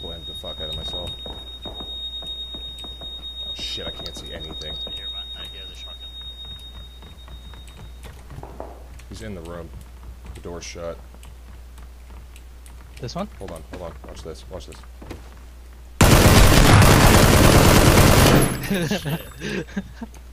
splinted the fuck out of myself. Oh shit, I can't see anything. Here, I hear the shotgun. He's in the room. The door's shut. This one? Hold on, hold on. Watch this, watch this. Shit.